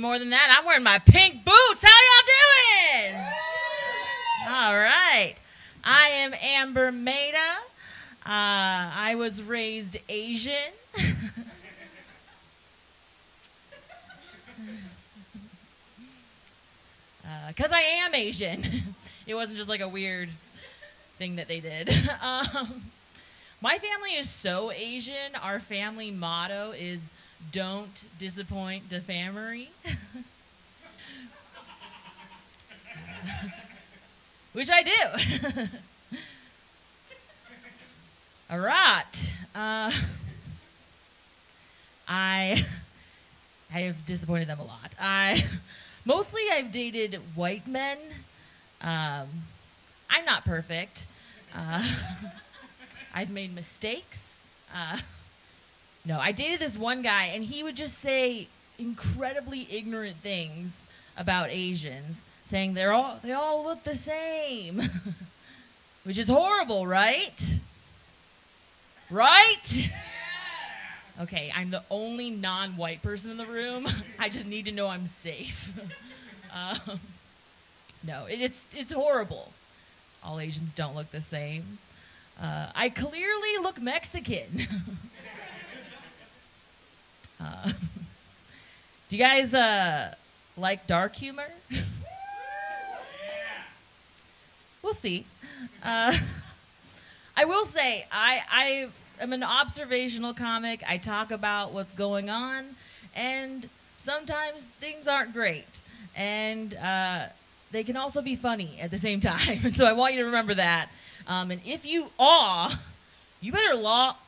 More than that, I'm wearing my pink boots. How y'all doing? All right. I am Amber Maeda. I was raised Asian. Because I am Asian. It wasn't just like a weird thing that they did. My family is so Asian. Our family motto is don't disappoint the family. Which I do. All right. I have disappointed them a lot. I've dated white men. I'm not perfect. I've made mistakes. No, I dated this one guy, and he would just say incredibly ignorant things about Asians, saying they all look the same, which is horrible, right? Right? Yeah. Okay, I'm the only non-white person in the room. I just need to know I'm safe. No, it's horrible. All Asians don't look the same. I clearly look Mexican. Do you guys like dark humor? Yeah. We'll see. I will say, I am an observational comic. I talk about what's going on, and sometimes things aren't great. And they can also be funny at the same time. And so I want you to remember that. And if you awe, you better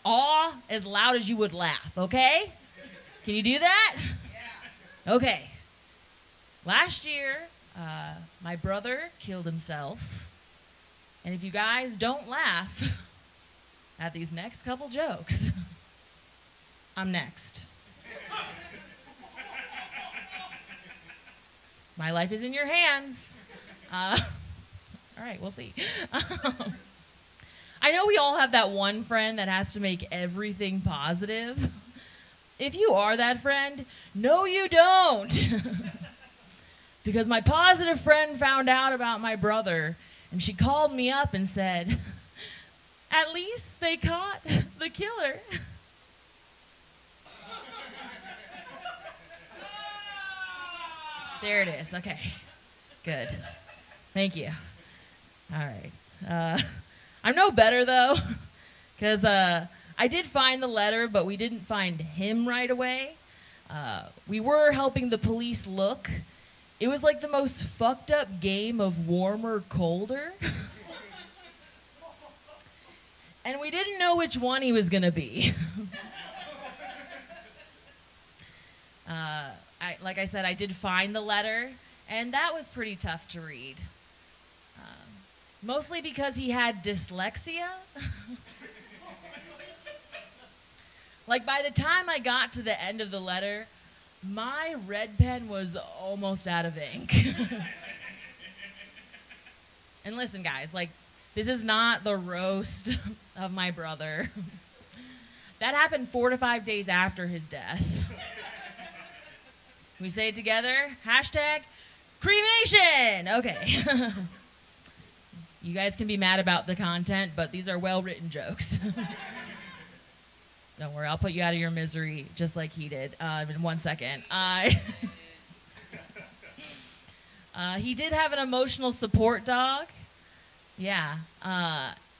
awe as loud as you would laugh, okay? Can you do that? Yeah. Okay. Last year, my brother killed himself. And if you guys don't laugh at these next couple jokes, I'm next. My life is in your hands. All right, we'll see. I know we all have that one friend that has to make everything positive. If you are that friend, no you don't. Because my positive friend found out about my brother and she called me up and said, at least they caught the killer. There it is, okay. Good, thank you. All right, I'm no better though, because I did find the letter, but we didn't find him right away. We were helping the police look. It was like the most fucked up game of warmer, colder. And we didn't know which one he was gonna be. Like I said, I did find the letter, and that was pretty tough to read. Mostly because he had dyslexia. Like, by the time I got to the end of the letter, my red pen was almost out of ink. And listen, guys, like, this is not the roast of my brother. That happened 4 to 5 days after his death. We say it together, #cremation. Okay. You guys can be mad about the content, but these are well-written jokes. Don't worry, I'll put you out of your misery just like he did in 1 second. He did have an emotional support dog. Yeah.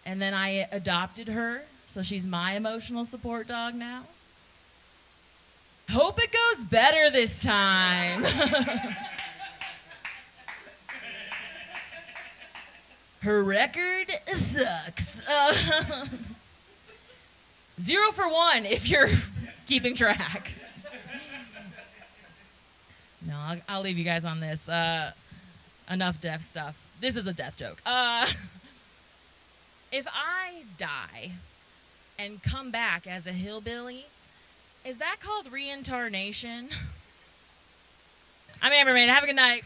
And then I adopted her, so she's my emotional support dog now. Hope it goes better this time. Her record sucks. 0 for 1 if you're keeping track. No, I'll leave you guys on this. Enough death stuff. This is a death joke. If I die and come back as a hillbilly, is that called reincarnation? I'm Amber Maeda. Have a good night.